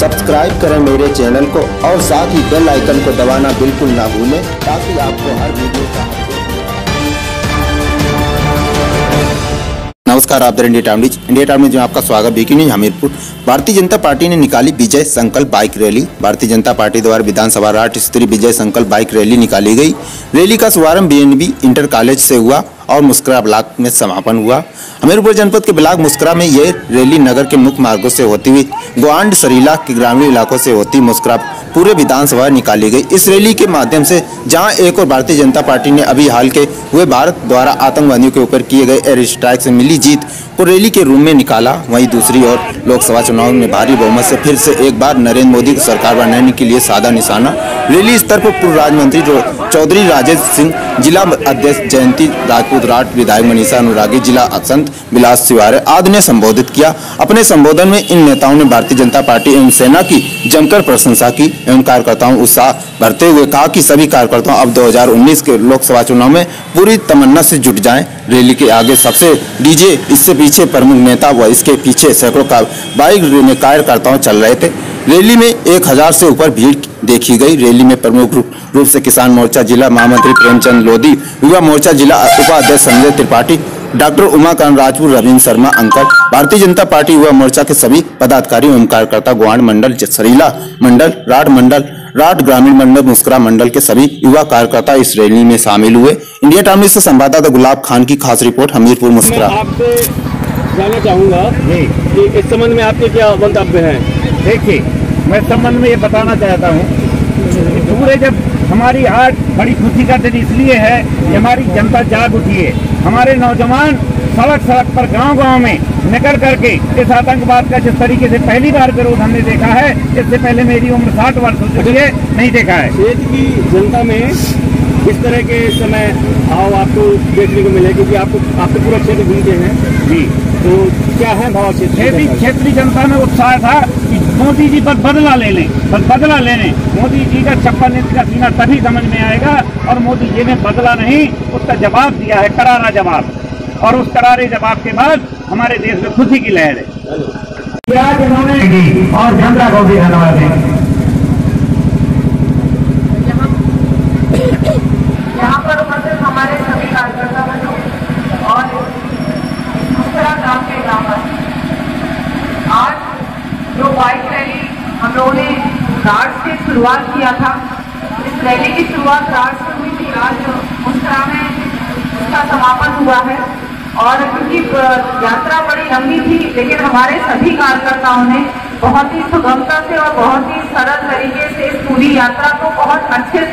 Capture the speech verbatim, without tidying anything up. Subscribe करें मेरे channel को और साथ ही बेल आइकन को दबाना बिल्कुल ना भूलें ताकि आपको हर वीडियो का नमस्कार। आप इंडिया टाइम्स इंडिया टाइम्स में आपका स्वागत है। न्यूज हमीरपुर। भारतीय जनता पार्टी ने निकाली विजय संकल्प बाइक रैली। भारतीय जनता पार्टी द्वारा विधानसभा राठ स्त्री विजय संकल्प बाइक रैली निकाली गई। रैली का शुभारंभ बीएनबी इंटर कॉलेज से हुआ और मुस्कुरा ब्लॉक में समापन हुआ। हमीरपुर जनपद के ब्लॉक मुस्कुरा में यह रैली नगर के मुख्य मार्गों से होती हुई गोहांड सरीला के ग्रामीण इलाकों से होती मुस्कुरा पूरे विधानसभा निकाली गई। इस रैली के माध्यम से जहां एक और भारतीय जनता पार्टी ने अभी हाल के हुए भारत द्वारा आतंकवादियों के ऊपर किए गए एयर स्ट्राइक से मिली जीत को रैली के रूम में निकाला, वहीं दूसरी ओर लोकसभा चुनाव में भारी बहुमत से फिर से एक बार नरेंद्र मोदी को सरकार बनाने के लिए साधा निशाना। रैली स्तर पर पूर्व राज्य मंत्री चौधरी राजेश सिंह, जिला अध्यक्ष जयंती राजपूत राठ, विधायक मनीषा अनुरागी, जिला संत विलास शिवहरे आदि ने संबोधित किया। अपने संबोधन में इन नेताओं ने भारतीय जनता पार्टी एवं सेना की जमकर प्रशंसा की एवं कार्यकर्ताओं उत्साह भरते हुए कहा कि सभी कार्यकर्ताओं अब दो हज़ार उन्नीस के लोकसभा चुनाव में पूरी तमन्ना से जुट जाएं। रैली के आगे सबसे डीजे, इससे पीछे प्रमुख नेता व इसके पीछे सैकड़ों का बाइक में कार्यकर्ताओं चल रहे थे। रैली में एक हजार से ऊपर भीड़ देखी गई। रैली में प्रमुख रूप से किसान मोर्चा जिला महामंत्री प्रेमचंद लोधी, युवा मोर्चा जिला उपाध्यक्ष Sanjay Tripathi, doctor Umakant Rajput, Ravindra Sharma uncle, Bharatiya Janata party Yuva Morcha के सभी पदाधिकारी एवं कार्यकर्ता, गोहांड मंडल, सरीला मंडल, राठ मंडल, राठ ग्रामीण मंडल, मुस्कुरा मंडल के सभी युवा कार्यकर्ता इस रैली में शामिल हुए। इंडिया टाइम्स से संवाददाता गुलाब खान की खास रिपोर्ट, हमीरपुर मुस्कुरा। आपसे जानना चाहूँगा कि इस संबंध में आपके क्या वक्तव्य है। देखिए, मैं संबंध में ये बताना चाहता हूँ, पूरे जब हमारी आज बड़ी खुशी का दिन इसलिए है कि हमारी जनता जाग उठी है। हमारे नौजवान सड़क सड़क पर गांव गांव में निकल करके इस आतंकवाद का जिस तरीके से पहली बार विरोध हमने देखा है, इससे पहले मेरी उम्र साठ वर्ष हो चुकी है, नहीं देखा है। देश की जनता में इस तरह के समय भाव आपको देखने को मिले क्योंकि आपको आपके पूरा क्षेत्र घूमते हैं जी, तो क्या है भाव क्षेत्र? क्षेत्रीय जनता में उत्साह था कि मोदी जी पर बदला ले लें, बस बदला ले लें। मोदी जी का छप्पन इंच का सीना तभी समझ में आएगा और मोदी जी ने बदला नहीं, उसका जवाब दिया है, करारा जवाब। और उस करारे जवाब के बाद हमारे देश में खुशी की लहर है। आज इन्होंने और जनता को भी धन्यवाद दें। यहाँ पर उपस्थित हमारे सभी कार्यकर्ता बंधु और दूसरा काम के ग्रामवासी, आज जो बाइक रैली हम लोगों ने राठ से शुरुआत किया था, इस रैली की शुरुआत राठ से हुई थी। आज मुस्कुरा में उसका समापन हुआ है और उनकी यात्रा बड़ी लंबी थी, लेकिन हमारे सभी कार्यकर्ताओं ने बहुत ही सुगमता से और बहुत ही सरल तरीके से इस पूरी यात्रा को बहुत अच्छे